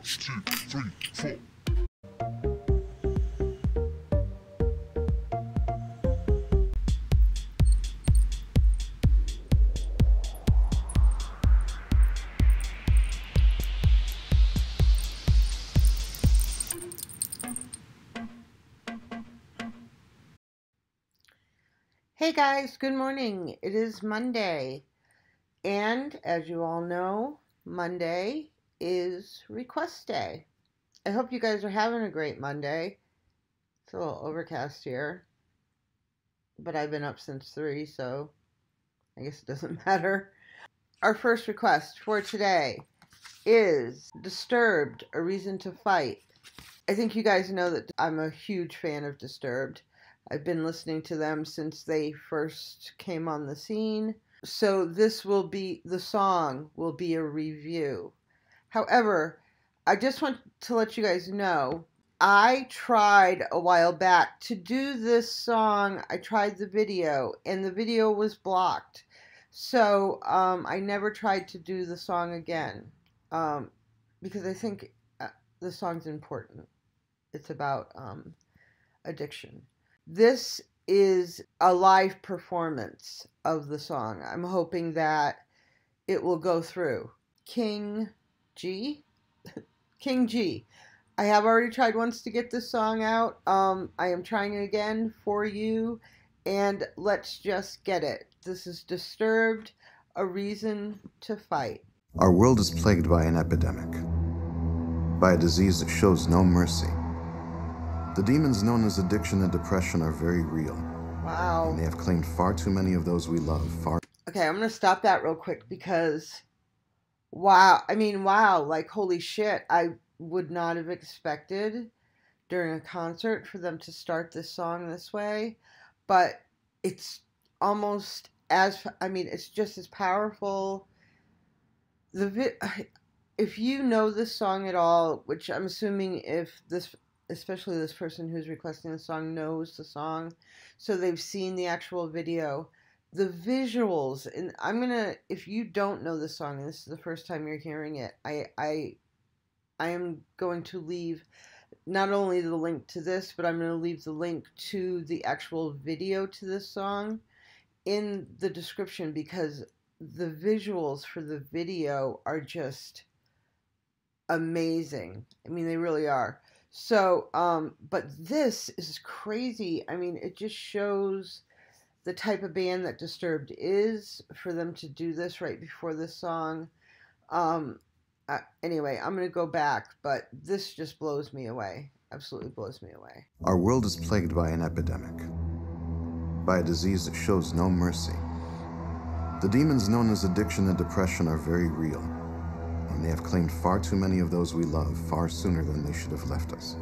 1, 2, 3, 4. Hey guys, good morning. It is Monday, and as you all know, Monday is request day. I hope you guys are having a great Monday. It's a little overcast here, but I've been up since 3, so I guess it doesn't matter. Our first request for today is Disturbed, A Reason To Fight. I think you guys know that I'm a huge fan of Disturbed. I've been listening to them since they first came on the scene. So this will be, the song will be a review. However, I just want to let you guys know, I tried a while back to do this song. I tried the video and the video was blocked. So I never tried to do the song again because I think the song's important. It's about addiction. This is a live performance of the song. I'm hoping that it will go through. King G. I have already tried once to get this song out. I am trying again for you, and let's just get it. This is Disturbed, A Reason to Fight. Our world is plagued by an epidemic, by a disease that shows no mercy. The demons known as addiction and depression are very real. Wow. And they have claimed far too many of those we love. Okay, I'm going to stop that real quick because, wow, I mean, wow, like, holy shit. I would not have expected during a concert for them to start this song this way. But it's almost as, I mean, it's just as powerful. If you know this song at all, which I'm assuming if this... especially this person who's requesting the song knows the song, so they've seen the actual video, the visuals, and if you don't know the song, and this is the first time you're hearing it, I am going to leave not only the link to this, but I'm going to leave the link to the actual video to this song in the description, because the visuals for the video are just amazing. I mean, they really are. So, but this is crazy. I mean, it just shows the type of band that Disturbed is, for them to do this right before this song. Anyway, I'm going to go back, but this just blows me away. Absolutely blows me away. Our world is plagued by an epidemic, by a disease that shows no mercy. The demons known as addiction and depression are very real. And they have claimed far too many of those we love far sooner than they should have left us.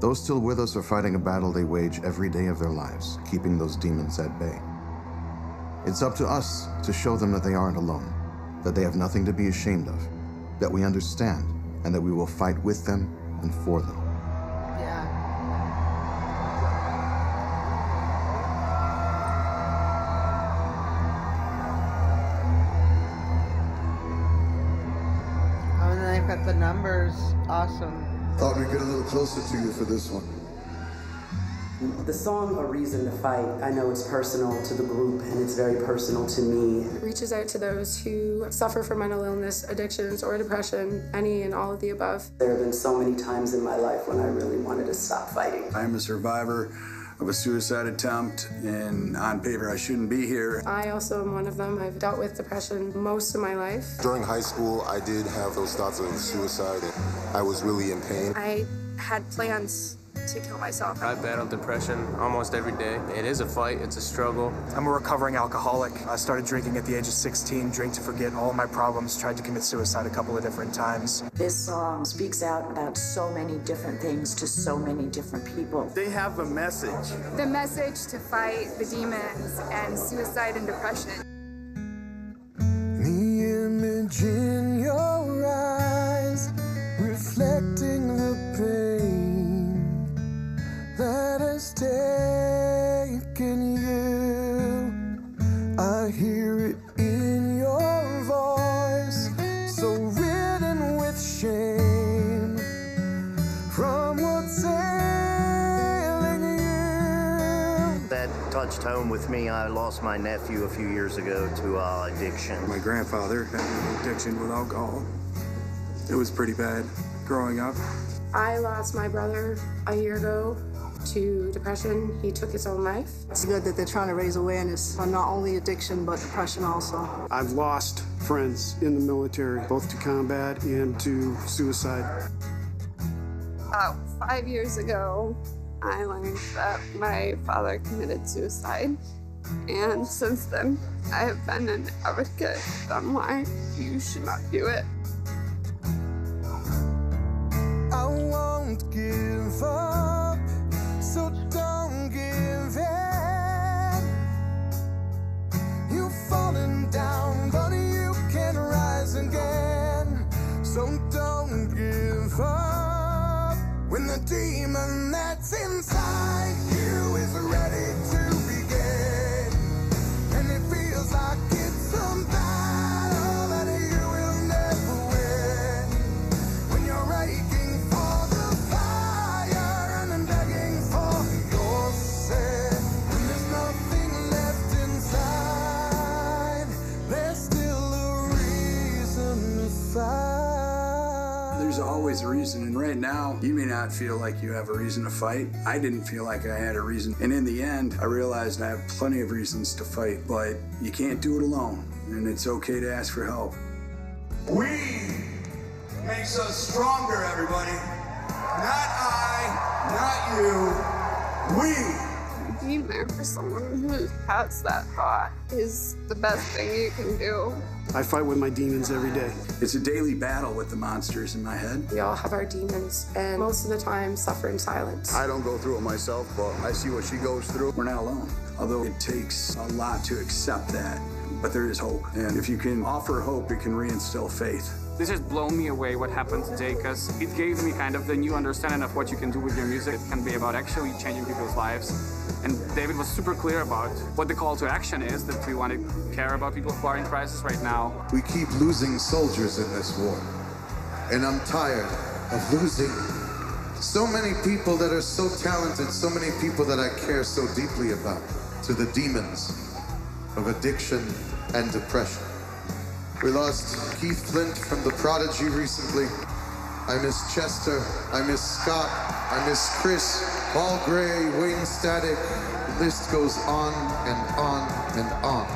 Those still with us are fighting a battle they wage every day of their lives, keeping those demons at bay. It's up to us to show them that they aren't alone, that they have nothing to be ashamed of, that we understand, and that we will fight with them and for them. Yeah. At the numbers, awesome. Thought we'd get a little closer to you for this one. The song A Reason to Fight, I know it's personal to the group and it's very personal to me. It reaches out to those who suffer from mental illness, addictions, or depression, any and all of the above. There have been so many times in my life when I really wanted to stop fighting. I'm a survivor of a suicide attempt, and on paper I shouldn't be here. I also am one of them. I've dealt with depression most of my life. During high school, I did have those thoughts of suicide, and I was really in pain. I had plans to kill myself. I battle depression almost every day. It is a fight, it's a struggle. I'm a recovering alcoholic. I started drinking at the age of 16, drank to forget all my problems, tried to commit suicide a couple of different times. This song speaks out about so many different things to so many different people. They have a message. The message to fight the demons and suicide and depression. The image in your eyes, reflecting the pain that has taken you. I hear it in your voice, so ridden with shame. touched home with me. I lost my nephew a few years ago to addiction. My grandfather had an addiction with alcohol. It was pretty bad growing up. I lost my brother a year ago to depression. He took his own life. It's good that they're trying to raise awareness on not only addiction, but depression also. I've lost friends in the military, both to combat and to suicide. About 5 years ago, I learned that my father committed suicide. And since then, I have been an advocate on why you should not do it. I won't give up, so don't give in. You've fallen down, but you can rise again. So don't give up when the demon that's inside you is ready to begin. And it feels like it's a battle that you will never win. When you're aching, a reason. And right now, you may not feel like you have a reason to fight. I didn't feel like I had a reason. And in the end, I realized I have plenty of reasons to fight, but you can't do it alone. And it's okay to ask for help. We makes us stronger, everybody. Not I, not you. We. Being there for someone who has that thought is the best thing you can do. I fight with my demons every day. It's a daily battle with the monsters in my head. We all have our demons, and most of the time suffer in silence. I don't go through it myself, but I see what she goes through. We're not alone, although it takes a lot to accept that. But there is hope, and if you can offer hope, it can reinstill faith. This has blown me away what happened today, because it gave me kind of the new understanding of what you can do with your music. It can be about actually changing people's lives. And David was super clear about what the call to action is, that we want to care about people who are in crisis right now. We keep losing soldiers in this war. And I'm tired of losing so many people that are so talented, so many people that I care so deeply about, to the demons of addiction and depression. We lost Keith Flint from The Prodigy recently. I miss Chester, I miss Scott, I miss Chris Paul Gray, Wayne Static. The list goes on and on and on.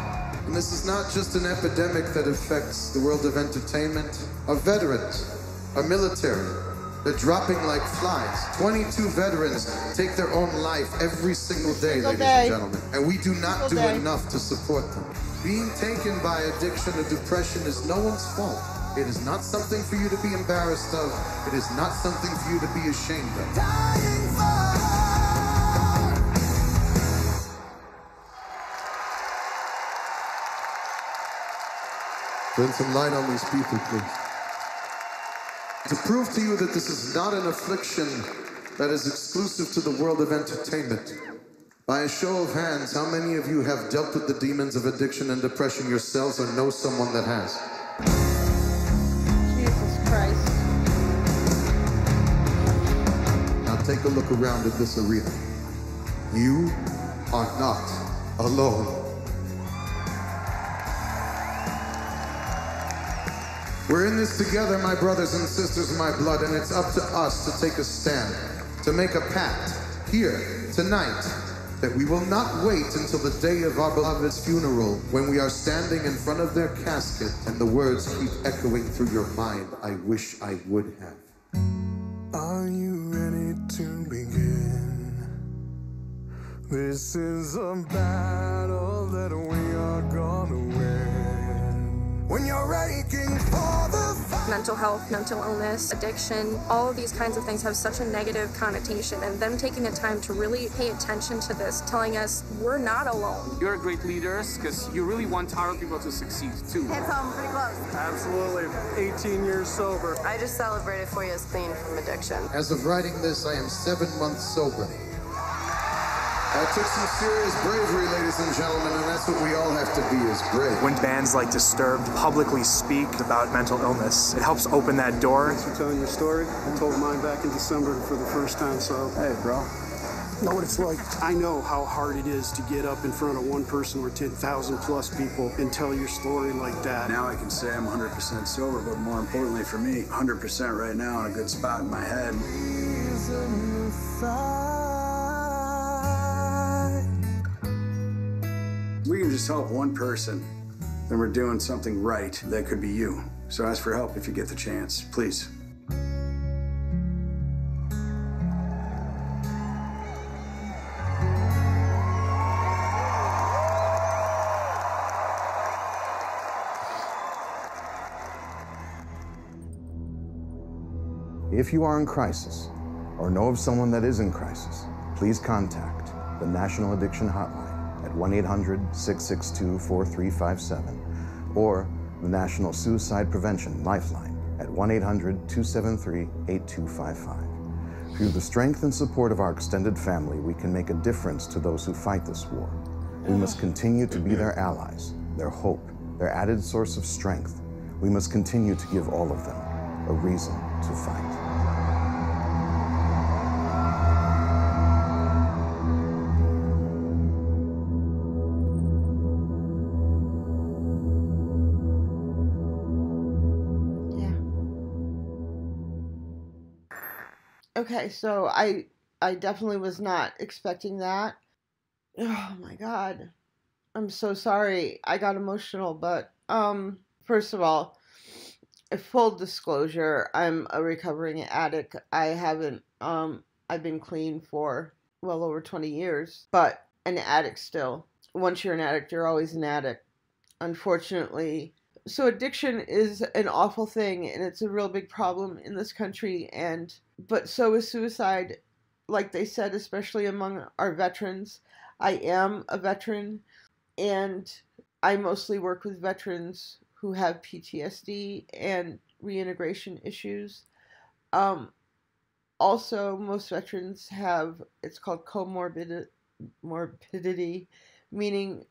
And this is not just an epidemic that affects the world of entertainment. Our veterans, our military, they're dropping like flies. 22 veterans take their own life every single day, ladies and gentlemen. And we do not do enough to support them. Being taken by addiction or depression is no one's fault. It is not something for you to be embarrassed of. It is not something for you to be ashamed of. Dying for. Turn some light on these people, please. To prove to you that this is not an affliction that is exclusive to the world of entertainment, by a show of hands, how many of you have dealt with the demons of addiction and depression yourselves or know someone that has? Christ. Now take a look around at this arena. You are not alone. We're in this together, my brothers and sisters in my blood, and it's up to us to take a stand, to make a pact here tonight that we will not wait until the day of our beloved's funeral, when we are standing in front of their casket and the words keep echoing through your mind, I wish I would have. Are you ready to begin? This is a battle that we are gonna win. When you're aching for the fight. Mental health, mental illness, addiction, all of these kinds of things have such a negative connotation, and them taking the time to really pay attention to this, telling us we're not alone. You're great leaders, because you really want our people to succeed too. It's home pretty close. Absolutely. 18 years sober. I just celebrated 4 years clean from addiction. As of writing this, I am 7 months sober. That took some serious bravery, ladies and gentlemen, and that's what we all have to be, is brave. When bands like Disturbed publicly speak about mental illness, it helps open that door. Thanks for telling your story. I told mine back in December for the first time, so hey, bro. know what it's like. I know how hard it is to get up in front of one person or 10,000 plus people and tell your story like that. Now I can say I'm 100% sober, but more importantly for me, 100% right now in a good spot in my head. We can just help one person, then we're doing something right. That could be you. So ask for help if you get the chance, please. If you are in crisis, or know of someone that is in crisis, please contact the National Addiction Hotline at 1-800-662-4357 or the National Suicide Prevention Lifeline at 1-800-273-8255. Through the strength and support of our extended family, we can make a difference to those who fight this war. We must continue to be their allies, their hope, their added source of strength. We must continue to give all of them a reason to fight. Okay, so I definitely was not expecting that. Oh my God. I'm so sorry. I got emotional, but first of all, full disclosure, I'm a recovering addict. I haven't, I've been clean for well over 20 years, but an addict still. Once you're an addict, you're always an addict, unfortunately. So addiction is an awful thing, and it's a real big problem in this country, but so is suicide, like they said, especially among our veterans. I am a veteran, and I mostly work with veterans who have PTSD and reintegration issues. Also, most veterans have, it's called comorbidity, meaning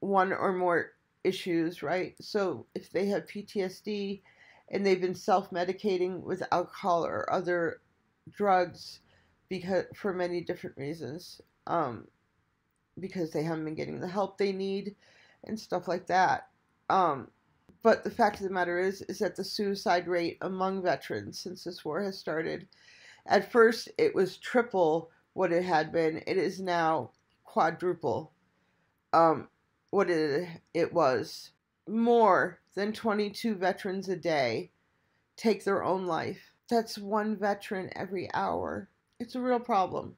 one or more issues, right? So if they have PTSD and they've been self-medicating with alcohol or other drugs for many different reasons, because they haven't been getting the help they need and stuff like that. But the fact of the matter is that the suicide rate among veterans since this war has started, at first it was triple what it had been. It is now quadruple what it was. More than 22 veterans a day take their own life. That's one veteran every hour. It's a real problem.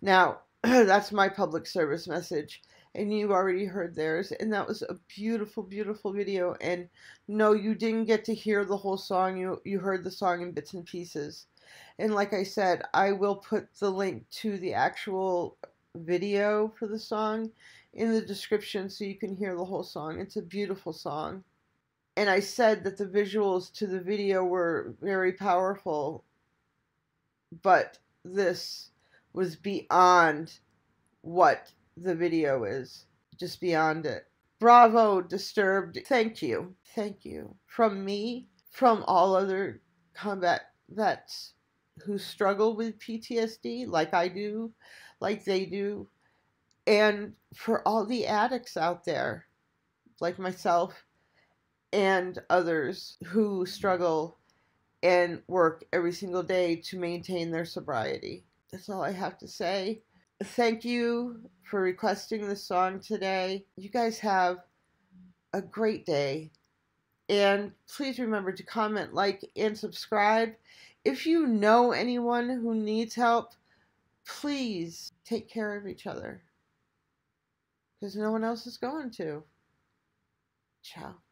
Now, that's my public service message. And you already heard theirs, and that was a beautiful, beautiful video. And no, you didn't get to hear the whole song. You heard the song in bits and pieces. And like I said, I will put the link to the actual video for the song in the description so you can hear the whole song. It's a beautiful song. And I said that the visuals to the video were very powerful, but this was beyond what the video is, just beyond it. Bravo, Disturbed. Thank you. Thank you. From me, from all other combat vets who struggle with PTSD like I do, like they do, and for all the addicts out there like myself and others who struggle and work every single day to maintain their sobriety. That's all I have to say. Thank you for requesting this song today. You guys have a great day. And please remember to comment, like, and subscribe. If you know anyone who needs help, please take care of each other, because no one else is going to. Ciao.